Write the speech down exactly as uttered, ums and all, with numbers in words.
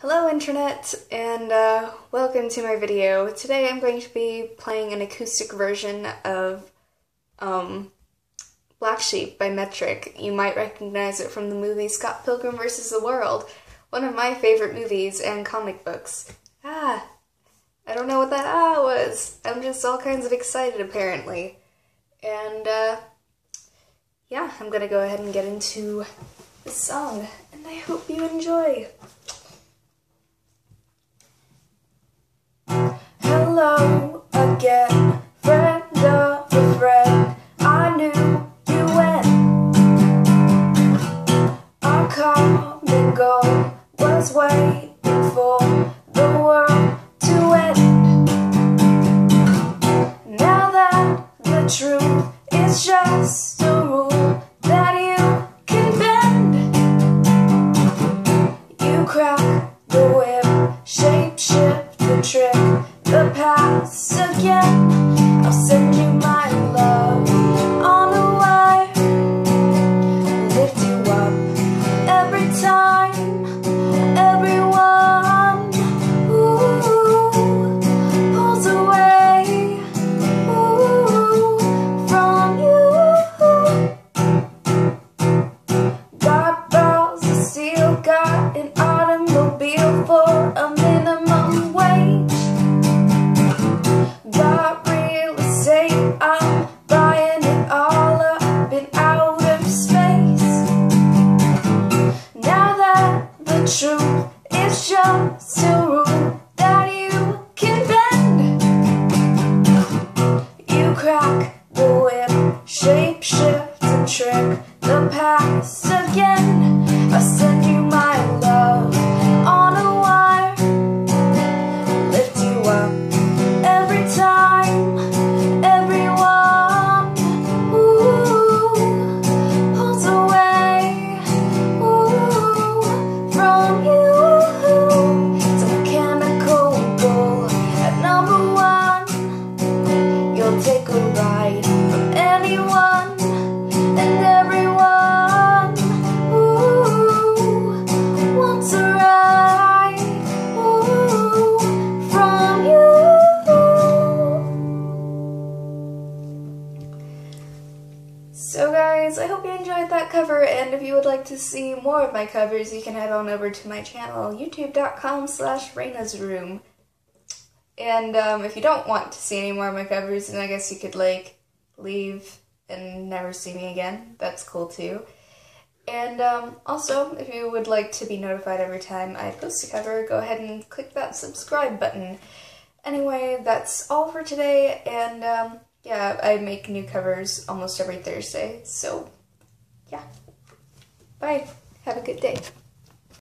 Hello Internet, and uh, welcome to my video. Today I'm going to be playing an acoustic version of um, Black Sheep by Metric. You might recognize it from the movie Scott Pilgrim versus the World, one of my favorite movies and comic books. Ah, I don't know what that ah was. I'm just all kinds of excited apparently. And uh, yeah, I'm gonna go ahead and get into this song, and I hope you enjoy. Hello again, friend of a friend, I knew you when our common goal was waiting for the world to end. Now that the truth is just a rule that you can bend, you crack the whip, shape shift the trick, the past again. I'll send you my love on the wire, lift you up every time, everyone ooh, pulls away ooh, from you. Got balls of steel, got an automobile for a minimum wage. I'm buying it all up and out of space. Now that the truth is just a rule that you can bend, you crack the whip, shape, shift, and trick the past again. I send you my love on a wire, lift you up every time. So guys, I hope you enjoyed that cover, and if you would like to see more of my covers, you can head on over to my channel, youtube dot com slash Raina's Room. And um, if you don't want to see any more of my covers, then I guess you could, like, leave and never see me again. That's cool too. And um, also, if you would like to be notified every time I post a cover, go ahead and click that subscribe button. Anyway, that's all for today, and um, yeah, I make new covers almost every Thursday, so yeah. Bye. Have a good day.